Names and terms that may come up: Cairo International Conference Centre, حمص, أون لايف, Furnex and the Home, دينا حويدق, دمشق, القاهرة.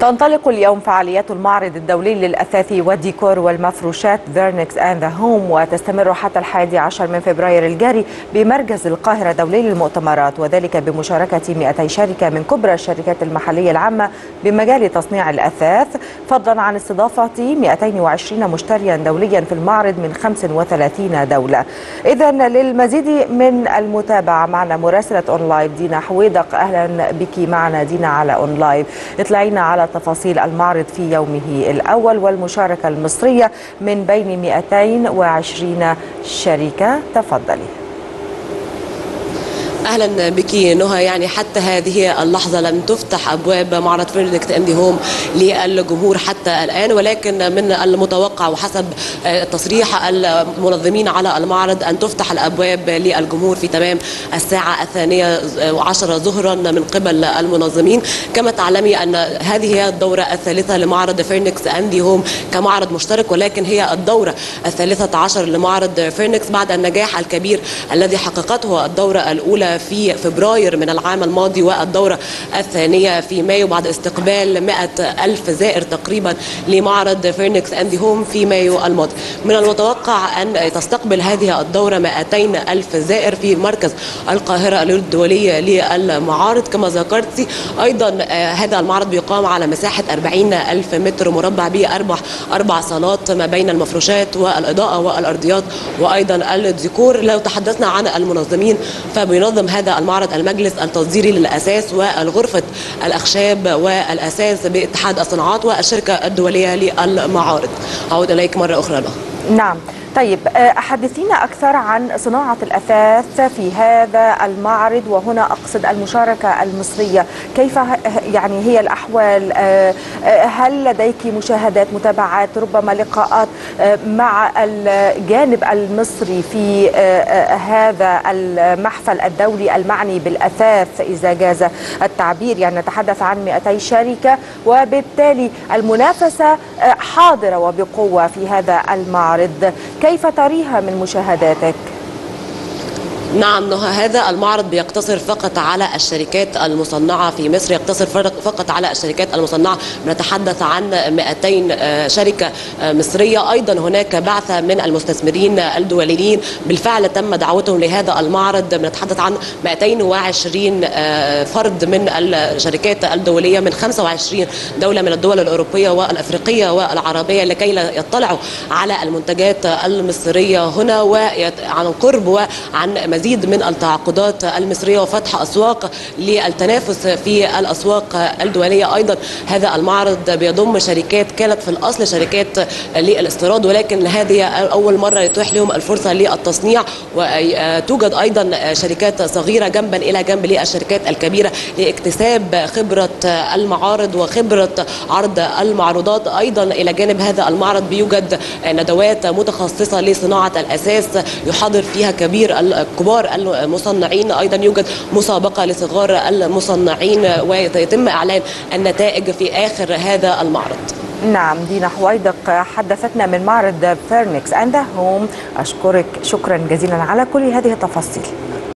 تنطلق اليوم فعاليات المعرض الدولي للأثاث والديكور والمفروشات Furnex and the Home، وتستمر حتى 11 فبراير الجاري بمركز القاهرة الدولي للمؤتمرات، وذلك بمشاركة 200 شركة من كبرى الشركات المحلية العامة بمجال تصنيع الأثاث، فضلا عن استضافة 220 مشتريا دوليا في المعرض من 35 دولة. إذا للمزيد من المتابعة معنا مراسلة أون لايف دينا حويدق. أهلا بك معنا دينا على أون لايف، اطلعينا على تفاصيل المعرض في يومه الأول والمشاركة المصرية من بين 220 شركة. تفضلي. اهلا بك نهى. يعني حتى هذه اللحظه لم تفتح ابواب معرض Furnex and the Home للجمهور حتى الان، ولكن من المتوقع وحسب تصريح المنظمين على المعرض ان تفتح الابواب للجمهور في تمام الساعه 12:10 ظهرا من قبل المنظمين. كما تعلمي ان هذه هي الدوره الثالثه لمعرض Furnex and the Home كمعرض مشترك، ولكن هي الدوره 13 لمعرض Furnex بعد النجاح الكبير الذي حققته الدوره الاولى في فبراير من العام الماضي والدورة الثانية في مايو، بعد استقبال 100,000 زائر تقريبا لمعرض Furnex and the Home في مايو الماضي. من المتوقع أن تستقبل هذه الدورة 200,000 زائر في مركز القاهرة الدولية للمعارض. كما ذكرتي أيضا هذا المعرض بيقام على مساحة 40,000 متر مربع بأربع صالات ما بين المفروشات والإضاءة والأرضيات وأيضا الديكور. لو تحدثنا عن المنظمين فبينظم هذا المعرض المجلس التصديري للأساس والغرفة الأخشاب والأساس باتحاد الصناعات والشركة الدولية للمعارض. أعود إليك مرة أخرى له. نعم طيب، حدثينا أكثر عن صناعة الأثاث في هذا المعرض، وهنا أقصد المشاركة المصرية. كيف يعني هي الأحوال؟ هل لديك مشاهدات، متابعات، ربما لقاءات مع الجانب المصري في هذا المحفل الدولي المعني بالأثاث إذا جاز التعبير؟ يعني نتحدث عن 200 شركة، وبالتالي المنافسة حاضرة وبقوة في هذا المعرض. كيف تريها من مشاهداتك؟ نعم نهى، هذا المعرض بيقتصر فقط على الشركات المصنعة في مصر، يقتصر فقط على الشركات المصنعة. بنتحدث عن 200 شركة مصرية. أيضا هناك بعثة من المستثمرين الدوليين بالفعل تم دعوتهم لهذا المعرض. بنتحدث عن 220 فرد من الشركات الدولية من 25 دولة من الدول الأوروبية والأفريقية والعربية لكي لا يطلعوا على المنتجات المصرية هنا وعن القرب وعن مزيد من التعاقدات المصرية وفتح أسواق للتنافس في الأسواق الدولية. أيضا هذا المعرض بيضم شركات كانت في الأصل شركات للاستيراد، ولكن هذه أول مرة يتوح لهم الفرصة للتصنيع، وتوجد أيضا شركات صغيرة جنبا إلى جنب للشركات الكبيرة لاكتساب خبرة المعارض وخبرة عرض المعروضات. أيضا إلى جانب هذا المعرض بيوجد ندوات متخصصة لصناعة الأساس يحاضر فيها كبار المصنعين. أيضا يوجد مسابقة لصغار المصنعين ويتم إعلان النتائج في آخر هذا المعرض. نعم دينا حويدق حدثتنا من معرض Furnex and the Home. أشكرك شكرا جزيلا على كل هذه التفاصيل.